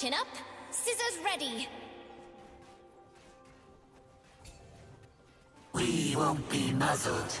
Chin up, scissors ready. We won't be muzzled.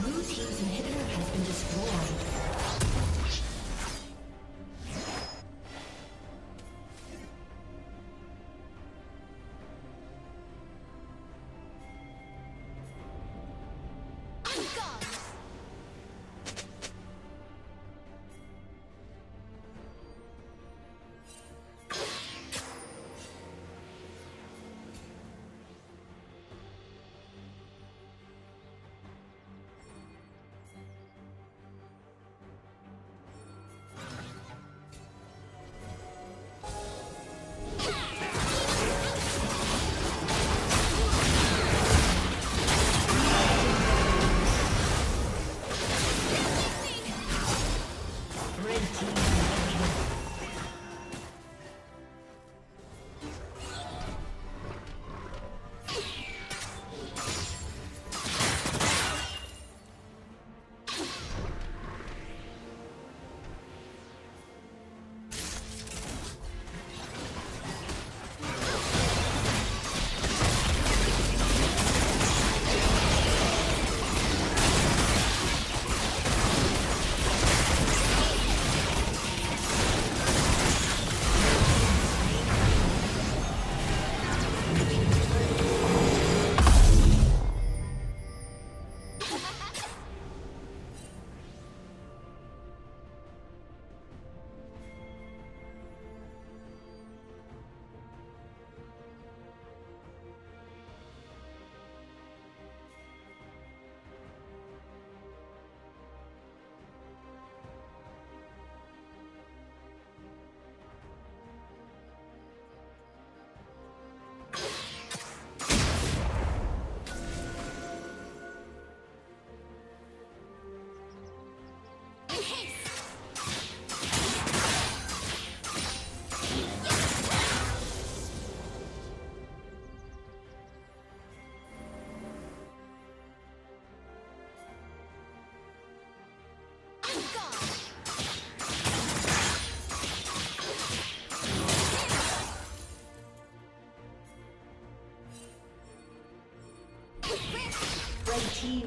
Blue team's inhibitor has been destroyed.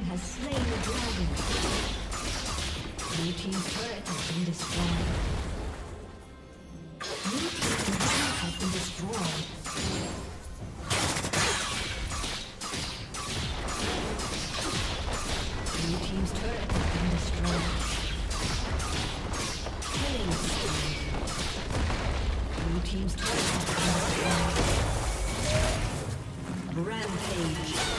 has slain the dragon. Blue team's turret has been destroyed. Blue team's turret has been destroyed. Blue team's turret has been destroyed. Killing spree. Blue team's turret has been destroyed. Rampage.